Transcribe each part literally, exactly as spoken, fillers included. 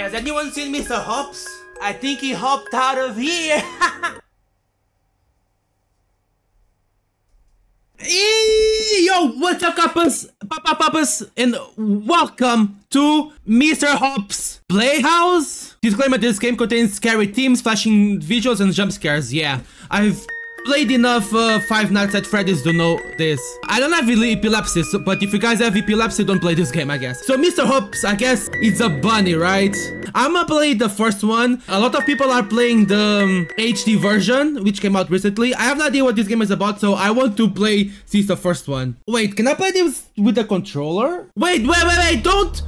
Has anyone seen Mister Hops? I think he hopped out of here. Hey, yo, what's up, Kappas, Papa Pappas, and welcome to Mister Hopp's Playhouse. Disclaimer: this game contains scary themes, flashing visuals, and jump scares. Yeah, I've played enough uh, Five Nights at Freddy's to know this. I don't have epilepsy, so, but if you guys have epilepsy, don't play this game, I guess. So Mister Hopp's, I guess, it's a bunny, right? I'm gonna play the first one. A lot of people are playing the um, H D version, which came out recently. I have no idea what this game is about, so I want to play since the first one. Wait, can I play this with the controller? Wait, wait, wait, wait, don't...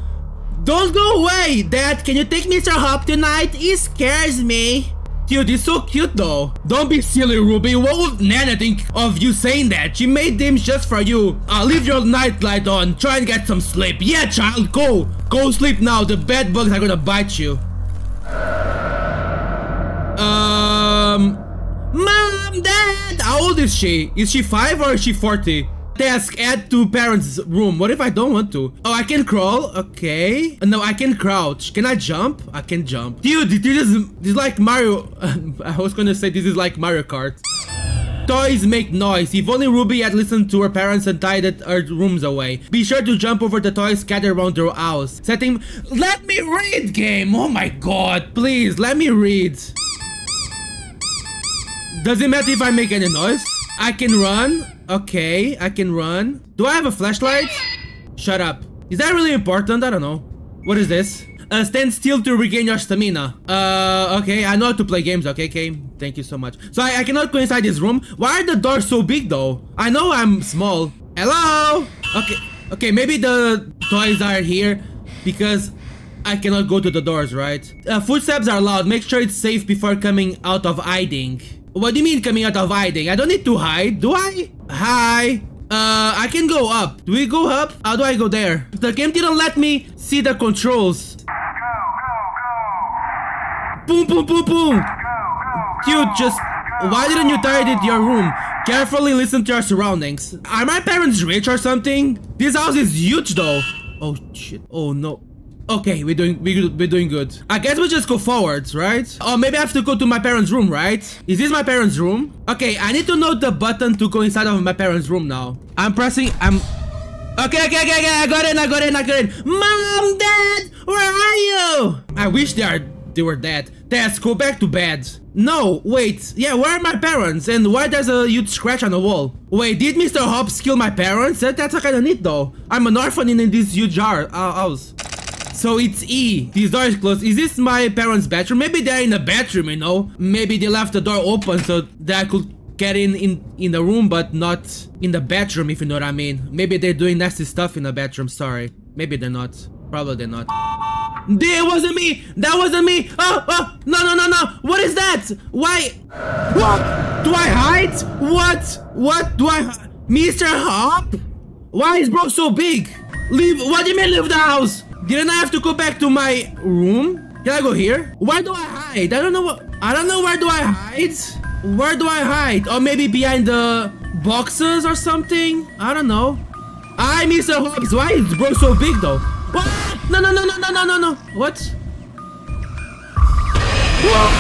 Don't go away! Dad, can you take Mister Hopp tonight? He scares me. Dude, he's so cute though. Don't be silly, Ruby. What would Nana think of you saying that? She made them just for you. Uh, leave your nightlight on. Try and get some sleep. Yeah, child, go. Go sleep now. The bed bugs are gonna bite you. Um... Mom, Dad! How old is she? Is she five or is she forty? Task, add to parents' room. What if I don't want to? Oh, I can crawl. Okay. No, I can crouch. Can I jump? I can jump. Dude, this is, this is like Mario. I was gonna say this is like Mario Kart. Toys make noise. If only Ruby had listened to her parents and tidied her rooms away. Be sure to jump over the toys scattered around her house. Setting. Let me read, game. Oh my god. Please, let me read. Does it matter if I make any noise? I can run. Okay, I can run. Do I have a flashlight? Shut up. Is that really important? I don't know. What is this? Uh, stand still to regain your stamina. Uh, okay, I know how to play games. Okay, okay. Thank you so much. So I, I cannot go inside this room. Why are the doors so big though? I know I'm small. Hello? Okay, okay, maybe the toys are here because I cannot go to the doors, right? Uh, footsteps are loud. Make sure it's safe before coming out of hiding. What do you mean coming out of hiding? I don't need to hide, do I? Hi. Uh, I can go up. Do we go up? How do I go there? The game didn't let me see the controls. Go, go, go. Boom, boom, boom, boom. Go, go, go. Dude, just... Go, why didn't you tidy your room? Carefully listen to your surroundings. Are my parents rich or something? This house is huge though. Oh, shit. Oh, no. Okay, we're doing we're, we're doing good. I guess we just go forwards, right? Oh, maybe I have to go to my parents' room, right? Is this my parents' room? Okay, I need to know the button to go inside of my parents' room now. I'm pressing. I'm. Okay, okay, okay, okay. I got in. I got in. I got in. Mom, Dad, where are you? I wish they are they were dead. Task, go back to bed. No, wait. Yeah, where are my parents? And why there's a huge scratch on the wall? Wait, did Mister Hopp's kill my parents? That, that's kind of neat though. I'm an orphan in this huge house. So it's E. This door is closed. Is this my parents' bedroom? Maybe they're in the bedroom, you know? Maybe they left the door open so that I could get in, in in the room, but not in the bedroom, if you know what I mean. Maybe they're doing nasty stuff in the bedroom, sorry. Maybe they're not. Probably they're not. It wasn't me! That wasn't me! Oh, oh! No, no, no, no! What is that? Why? What? Do I hide? What? What do I... Mister Hop? Why is bro so big? Leave... What do you mean leave the house? Didn't I have to go back to my room? Can I go here? Where do I hide? I don't know what... I don't know where do I hide? Where do I hide? Or maybe behind the boxes or something? I don't know. I, Mister Hobbs. Why is bro so big though? What? No, no, no, no, no, no, no, no. What? Whoa.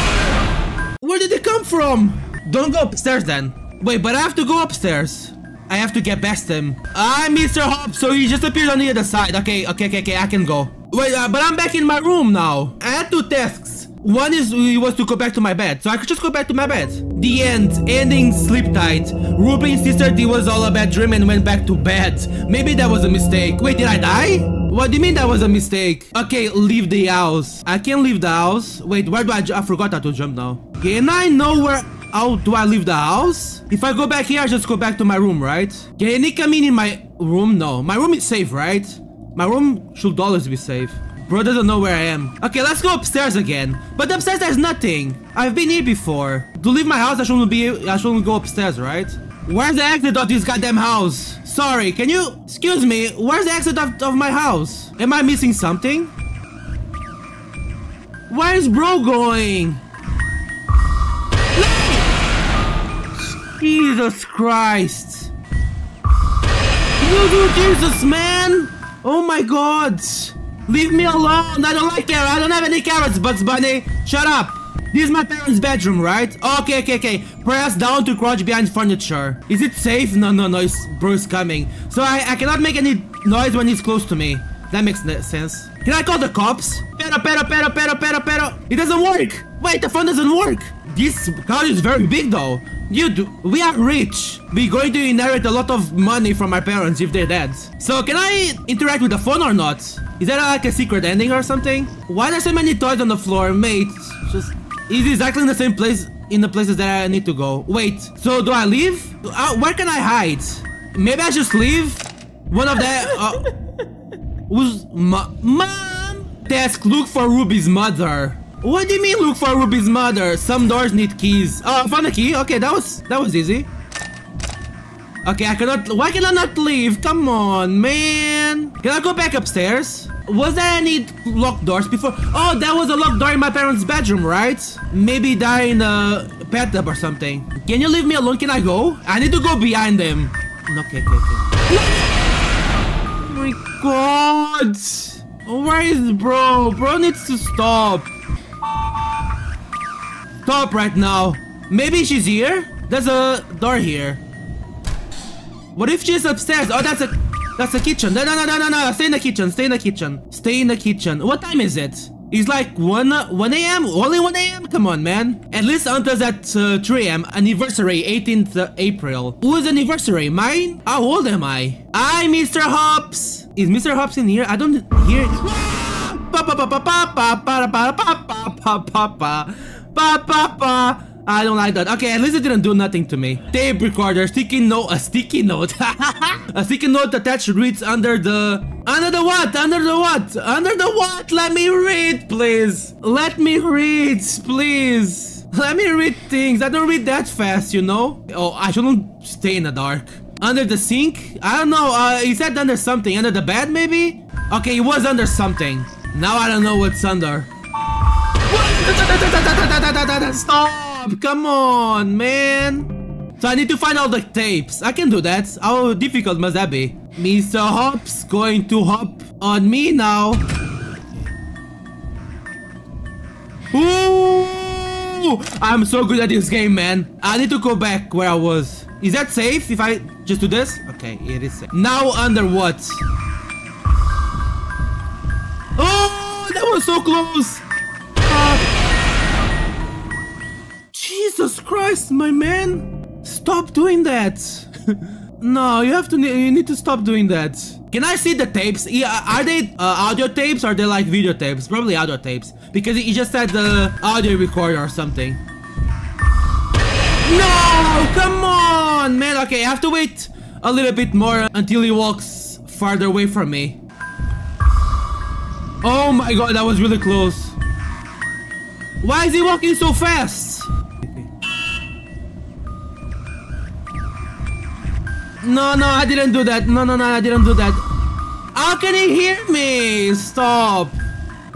Where did it come from? Don't go upstairs then. Wait, but I have to go upstairs. I have to get past him. I'm Mister Hopp, so he just appeared on the other side. Okay, okay, okay, okay, I can go. Wait, uh, but I'm back in my room now. I had two tasks. One is was to go back to my bed, so I could just go back to my bed. The end, ending sleep tight. Ruby insisted it was all a bad dream and went back to bed. Maybe that was a mistake. Wait, did I die? What do you mean that was a mistake? Okay, leave the house. I can't leave the house. Wait, where do I jump? I forgot how to jump now. Can I know where... How do I leave the house? If I go back here, I just go back to my room, right? Can he come in in my room? No. My room is safe, right? My room should always be safe. Bro doesn't know where I am. Okay, let's go upstairs again. But upstairs, there's nothing. I've been here before. To leave my house, I shouldn't be... I shouldn't go upstairs, right? Where's the exit of this goddamn house? Sorry, can you... Excuse me, where's the exit of, of my house? Am I missing something? Where is bro going? Jesus Christ! voodoo Jesus, man! Oh my god! Leave me alone! I don't like carrots! I don't have any carrots, Bugs Bunny! Shut up! This is my parents' bedroom, right? Okay, okay, okay. Press down to crouch behind furniture. Is it safe? No, no, no, it's Bruce coming. So I, I cannot make any noise when he's close to me. That makes sense. Can I call the cops? Pero, pero, pero, pero, pero, pero. It doesn't work! Wait, the phone doesn't work! This couch is very big though. Dude, we are rich. We're going to inherit a lot of money from our parents if they're dead. So can I interact with the phone or not? Is that like a secret ending or something? Why are so many toys on the floor? Mate, just... It's exactly in the same place in the places that I need to go. Wait, so do I leave? Uh, where can I hide? Maybe I just leave? One of the... Uh, who's... Ma Mom! Desk, look for Ruby's mother. What do you mean look for Ruby's mother? Some doors need keys. Oh, I found a key. Okay, that was that was easy. Okay, I cannot... Why can I not leave? Come on, man. Can I go back upstairs? Was there any locked doors before? Oh, that was a locked door in my parents' bedroom, right? Maybe die in a bathtub or something. Can you leave me alone? Can I go? I need to go behind them. Okay, okay, okay. Oh my god. Where is bro? Bro needs to stop. Stop right now. Maybe she's here? There's a door here. What if she's upstairs? Oh, that's a that's a kitchen. No, no, no, no, no, no. Stay in the kitchen. Stay in the kitchen. Stay in the kitchen. What time is it? It's like one a m Only one a m Come on, man. At least until that uh, three a m Anniversary, eighteenth of April. Who's anniversary? Mine? How old am I? I, Mister Hopp's. Is Mister Hopp's in here? I don't hear. Pa pa pa. I don't like that. Okay, at least it didn't do nothing to me. Tape recorder, sticky note, a sticky note. A sticky note attached reads under the under the what? Under the what? Under the what? Let me read, please. Let me read, please. Let me read things. I don't read that fast, you know. Oh, I shouldn't stay in the dark. Under the sink? I don't know. Uh, is that under something? Under the bed, maybe? Okay, it was under something. Now I don't know what's under. Stop! Come on, man! So I need to find all the tapes. I can do that. How difficult must that be? Mister Hopp's going to hop on me now. Ooh! I'm so good at this game, man. I need to go back where I was. Is that safe if I just do this? Okay, it is safe. Now under what? Oh! That was so close! Jesus Christ, my man! Stop doing that! No, you have to. You need to stop doing that. Can I see the tapes? Yeah, are they uh, audio tapes or are they like video tapes? Probably audio tapes because he just said the audio recorder or something. No, come on, man. Okay, I have to wait a little bit more until he walks farther away from me. Oh my god, that was really close. Why is he walking so fast? No, no, I didn't do that. No, no, no, I didn't do that. How can he hear me? Stop.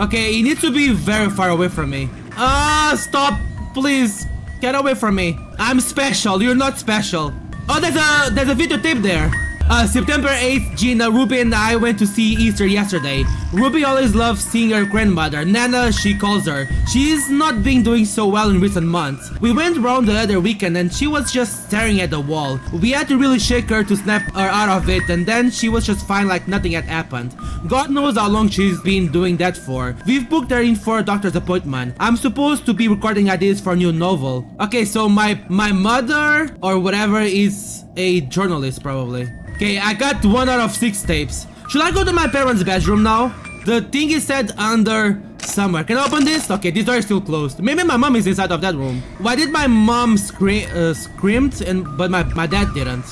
Okay, he needs to be very far away from me. Ah, uh, stop, please. Get away from me. I'm special. You're not special. Oh, there's a there's a videotape there. Uh, September eighth, Gina, Ruby and I went to see Esther yesterday. Ruby always loves seeing her grandmother, Nana, she calls her. She's not been doing so well in recent months. We went round the other weekend and she was just staring at the wall. We had to really shake her to snap her out of it and then she was just fine like nothing had happened. God knows how long she's been doing that for. We've booked her in for a doctor's appointment. I'm supposed to be recording ideas for a new novel. Okay, so my, my mother or whatever is a journalist probably. Okay, I got one out of six tapes. Should I go to my parents' bedroom now? The thing is said under somewhere. Can I open this? Okay, this door is still closed. Maybe my mom is inside of that room. Why did my mom scream, uh, screamed and but my, my dad didn't?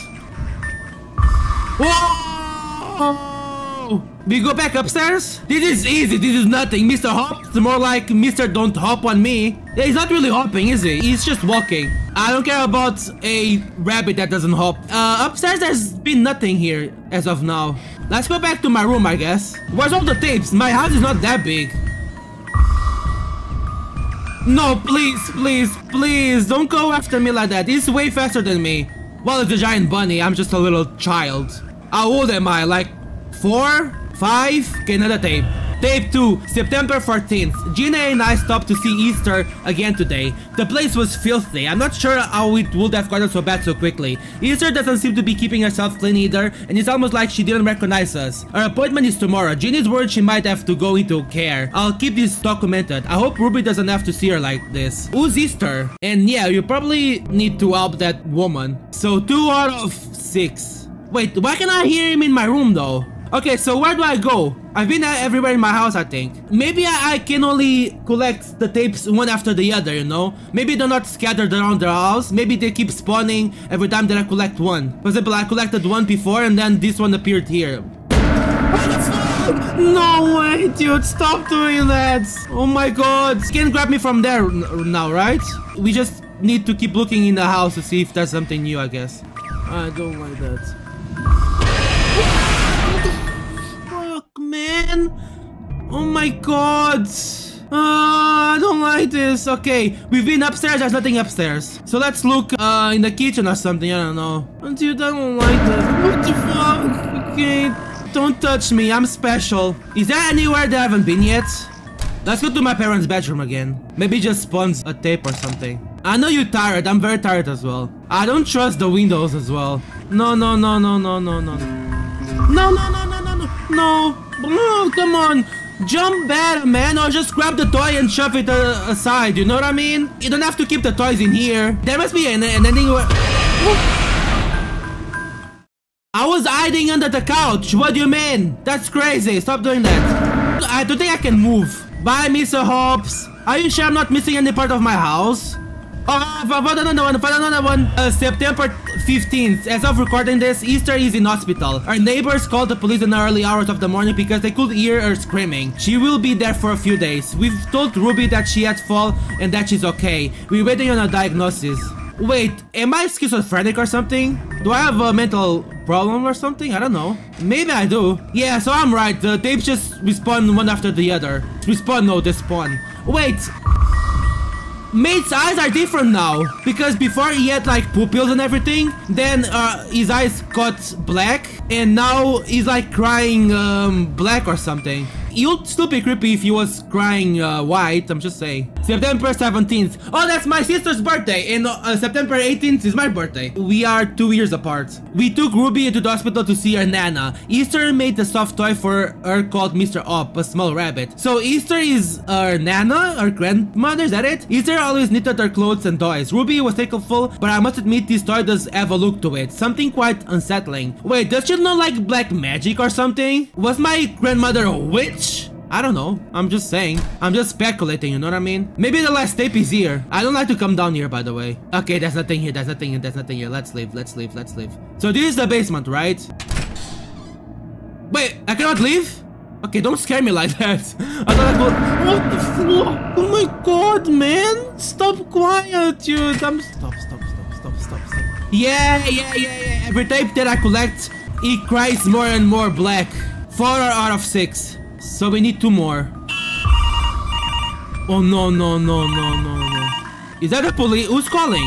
Whoa! We go back upstairs? This is easy. This is nothing. Mister Hops, more like Mister Don't Hop on Me. Yeah, he's not really hopping, is he? He's just walking. I don't care about a rabbit that doesn't hop. Uh, upstairs there's been nothing here as of now. Let's go back to my room, I guess. Where's all the tapes? My house is not that big. No, please, please, please don't go after me like that. He's way faster than me. Well, it's a giant bunny. I'm just a little child. How old am I? Like four? Five? Okay, another tape. Tape two, September fourteenth. Gina and I stopped to see Easter again today. The place was filthy. I'm not sure how it would have gotten so bad so quickly. Easter doesn't seem to be keeping herself clean either, and it's almost like she didn't recognize us. Her appointment is tomorrow. Gina's worried she might have to go into care. I'll keep this documented. I hope Ruby doesn't have to see her like this. Who's Easter? And yeah, you probably need to help that woman. So two out of six. Wait, why can't I hear him in my room though? Okay, so where do I go? I've been everywhere in my house, I think. Maybe I, I can only collect the tapes one after the other, you know? Maybe they're not scattered around the house. Maybe they keep spawning every time that I collect one. For example, I collected one before and then this one appeared here. No way, dude, stop doing that. Oh my god. You can grab me from there now, right? We just need to keep looking in the house to see if there's something new, I guess. I don't like that. Man, oh my god, uh, I don't like this. Okay, we've been upstairs, there's nothing upstairs, so let's look uh, in the kitchen or something. I don't know. Dude, I don't like that. What the fuck? Okay, don't touch me, I'm special. Is there anywhere that I haven't been yet? Let's go to my parents' bedroom again. Maybe just spawns a tape or something. I know you're tired, I'm very tired as well. I don't trust the windows as well. No, no, no, no, no, no, no. No, no, no, no, no, no, no. Oh, come on, jump better, man, or just grab the toy and shove it uh, aside, you know what I mean? You don't have to keep the toys in here. There must be an, an ending where... I was hiding under the couch, what do you mean? That's crazy, stop doing that. I don't think I can move. Bye, Mister Hobbs. Are you sure I'm not missing any part of my house? Oh, I found another one, I found another one. Uh, September fifteenth. As of recording this, Esther is in hospital. Her neighbors called the police in the early hours of the morning because they could hear her screaming. She will be there for a few days. We've told Ruby that she had fall and that she's okay. We're waiting on a diagnosis. Wait, am I schizophrenic or something? Do I have a mental problem or something? I don't know. Maybe I do. Yeah, so I'm right. The tapes just respawn one after the other. Respawn, no, they spawn. Wait. Mate's eyes are different now, because before he had like pupils and everything, then uh, his eyes got black, and now he's like crying um, black or something. It would still be creepy if he was crying uh, white, I'm just saying. September seventeenth. Oh, that's my sister's birthday, and uh, September eighteenth is my birthday. We are two years apart. We took Ruby into the hospital to see her nana. Esther made a soft toy for her called Mister Op, a small rabbit. So Esther is her nana, her grandmother, is that it? Esther always knitted her clothes and toys. Ruby was thankful, but I must admit this toy does have a look to it. Something quite unsettling. Wait, does she know like black magic or something? Was my grandmother a witch? I don't know. I'm just saying. I'm just speculating, you know what I mean? Maybe the last tape is here. I don't like to come down here, by the way. Okay, there's nothing here. There's nothing here. There's nothing here. Let's leave. Let's leave. Let's leave. So this is the basement, right? Wait, I cannot leave? Okay, don't scare me like that. I thought I could... What the fuck? Oh my god, man. Stop quiet, dude. I'm... Stop, stop, stop, stop, stop, stop. Yeah, yeah, yeah, yeah. Every tape that I collect, it cries more and more black. Four out of six. So we need two more. Oh no no no no no no! Is that the police? Who's calling?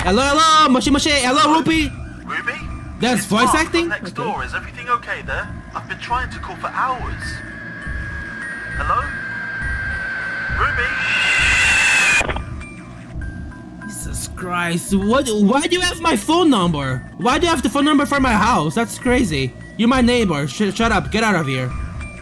Hello hello, Moshi Moshi. Hello Ruby. Ruby? There's it's voice Mark acting. Next okay. door. Is everything okay there? I've been trying to call for hours. Hello? Ruby? Jesus Christ! What? Why do you have my phone number? Why do you have the phone number for my house? That's crazy. You're my neighbor. Sh shut up. Get out of here.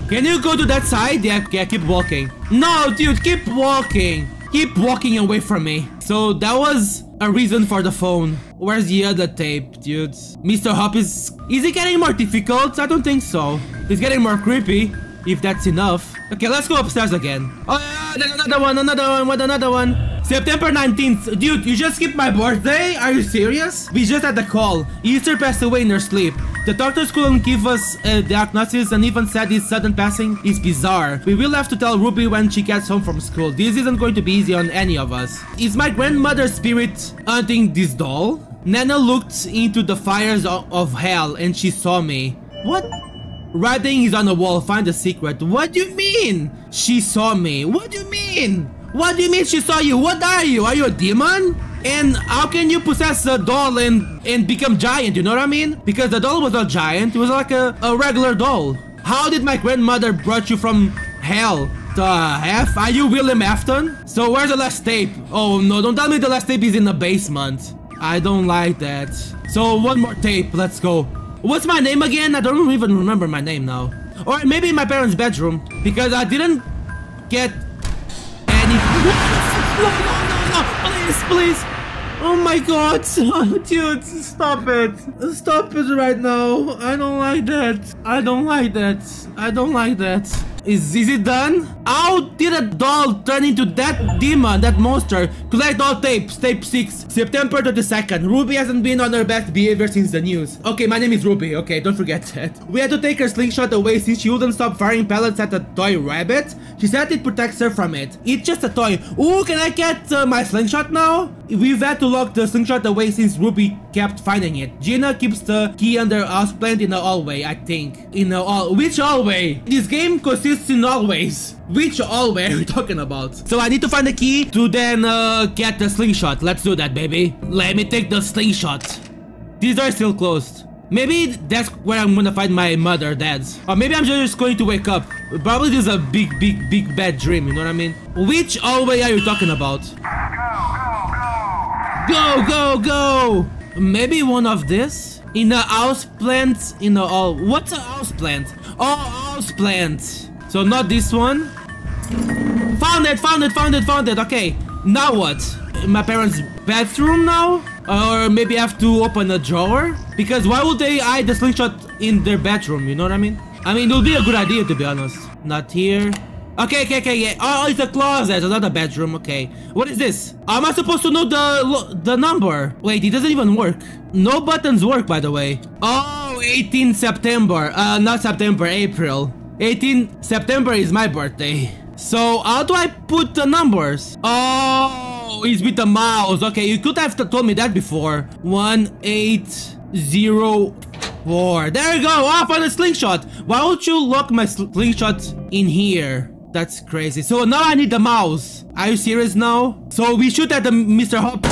Can you go to that side? Yeah, yeah, keep walking. No, dude, keep walking. Keep walking away from me. So that was a reason for the phone. Where's the other tape, dude? Mister Hop is... Is it getting more difficult? I don't think so. It's getting more creepy, if that's enough. Okay, let's go upstairs again. Oh, yeah, there's another one, another one, what another one? September nineteenth. Dude, you just skipped my birthday? Are you serious? We just had the call. Esther passed away in her sleep. The doctors couldn't give us a diagnosis and even said his sudden passing is bizarre. We will have to tell Ruby when she gets home from school. This isn't going to be easy on any of us. Is my grandmother's spirit hunting this doll? Nana looked into the fires of hell and she saw me. What? Writing is on the wall. Find the secret. What do you mean? She saw me. What do you mean? What do you mean she saw you? What are you? Are you a demon? And how can you possess a doll and, and become giant, you know what I mean? Because the doll was not giant, it was like a, a regular doll. How did my grandmother brought you from hell? The F? Are you William Afton? So where's the last tape? Oh no, don't tell me the last tape is in the basement. I don't like that. So one more tape, let's go. What's my name again? I don't even remember my name now. Or maybe in my parents' bedroom, because I didn't get any... No, no, no, no, please, please. Oh my god, dude, stop it. Stop it right now. I don't like that. I don't like that. I don't like that. Is, is it done? How did a doll turn into that demon, that monster? Collect all tapes, tape six, September thirty-second. Ruby hasn't been on her best behavior since the news. Okay, my name is Ruby, okay, don't forget that. We had to take her slingshot away since she wouldn't stop firing pellets at a toy rabbit. She said it protects her from it. It's just a toy. Ooh, can I get uh, my slingshot now? We've had to lock the slingshot away since Ruby kept finding it. Gina keeps the key under house plant in the hallway, I think. In the hall- which hallway? This game consists in always. Which hallway are we talking about? So I need to find the key to then uh, get the slingshot. Let's do that, baby. Let me take the slingshot. These are still closed. Maybe that's where I'm gonna find my mother, dad's. Or maybe I'm just going to wake up. Probably this is a big, big, big bad dream, you know what I mean? Which hallway are you talking about? Go, go, go! Go, go, go! Maybe one of this? In a house plant, in a hall. What's a house plant? Oh, house plant! So not this one. Found it, found it, found it, found it. Okay, now what? In my parents' bathroom now? Or maybe I have to open a drawer? Because why would they hide the slingshot in their bedroom? You know what I mean? I mean, it would be a good idea, to be honest. Not here. Okay, okay, okay, yeah. Oh, it's a closet, it's not a bedroom, okay. What is this? How am I supposed to know the the number? Wait, it doesn't even work. No buttons work, by the way. Oh, eighteenth September. Uh, not September, April. eighteenth September is my birthday. So how do I put the numbers? Oh, it's with the mouse. Okay, you could have told me that before. one eight zero four. There you go. Oh, I found a slingshot. Why would you lock my slingshot in here? That's crazy. So now I need the mouse. Are you serious now? So we shoot at the Mister Hopp's.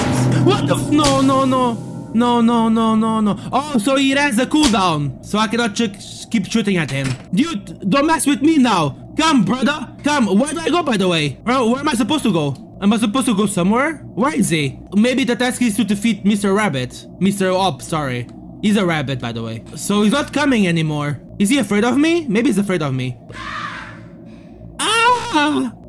What the f- No, no, no. No, no, no, no, no. Oh, so he has a cooldown. So I cannot ch keep shooting at him. Dude, don't mess with me now. Come, brother. Come. Where do I go, by the way? Bro, where am I supposed to go? Am I supposed to go somewhere? Where is he? Maybe the task is to defeat Mister Rabbit. Mister Op, sorry. He's a rabbit, by the way. So he's not coming anymore. Is he afraid of me? Maybe he's afraid of me. Ah!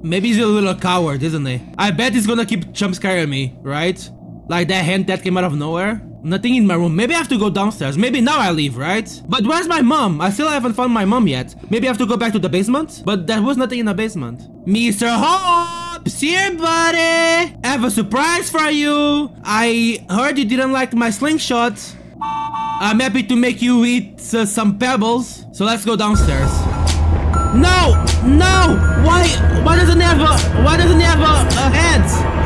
Maybe he's a little coward, isn't he? I bet he's gonna keep jump scaring me, right? Like that hand that came out of nowhere. Nothing in my room. Maybe I have to go downstairs. Maybe now I leave, right? But where's my mom? I still haven't found my mom yet. Maybe I have to go back to the basement? But there was nothing in the basement. Mister Hopp's here, buddy! I have a surprise for you! I heard you didn't like my slingshot. I'm happy to make you eat uh, some pebbles. So let's go downstairs. No! No! Why? Why doesn't he have a... Why doesn't he have a, a hand?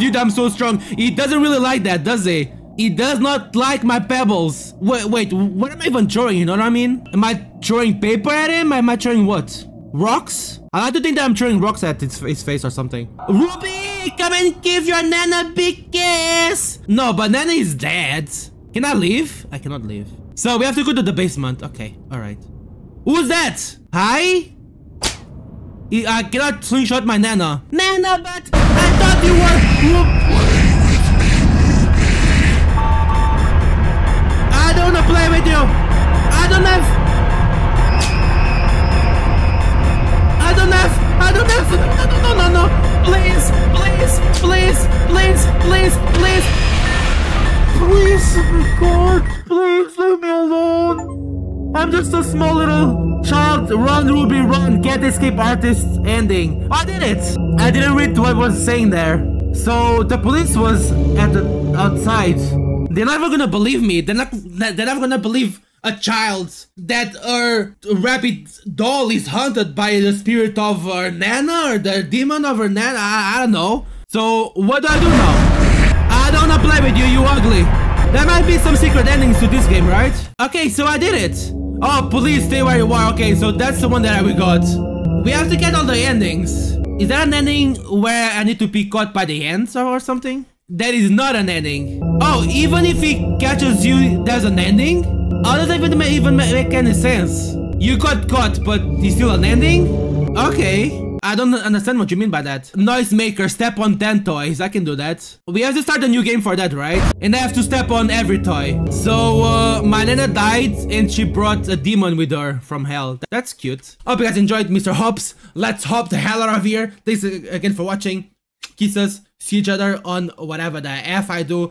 Dude, I'm so strong. He doesn't really like that, does he? He does not like my pebbles. Wait, wait, what am I even throwing? You know what I mean? Am I throwing paper at him? Am I throwing what? Rocks? I like to think that I'm throwing rocks at his, his face or something. Ruby, come and give your Nana a big kiss. No, but Nana is dead. Can I leave? I cannot leave. So we have to go to the basement. Okay, all right. Who's that? Hi? I cannot slingshot my Nana. Nana, but I thought you were... I don't wanna play with you. I don't have... I don't have... I don't have... No, no, no, no. Please, please, please, please, please, please. Please, oh God, please leave me alone. I'm just a small little... Child, run, Ruby, run, get escape artist ending. I did it! I didn't read what was saying there. So the police was at the outside. They're never gonna believe me. They're not they're never gonna believe a child that her rabbit doll is haunted by the spirit of her Nana or the demon of her Nana. I, I don't know. So what do I do now? I don't wanna play with you, you ugly. There might be some secret endings to this game, right? Okay, so I did it. Oh, police, stay where you are. Okay, so that's the one that we got. We have to get all the endings. Is that an ending where I need to be caught by the hands or something? That is not an ending. Oh, even if he catches you, there's an ending? Oh, that doesn't even, even make any sense. You got caught, but it's still an ending? Okay. I don't understand what you mean by that. Noisemaker, step on ten toys. I can do that. We have to start a new game for that, right? And I have to step on every toy. So, uh, Malena died and she brought a demon with her from hell. That's cute. Hope you guys enjoyed Mister Hops. Let's hop the hell out of here. Thanks again for watching. Kisses. See each other on whatever the F I do.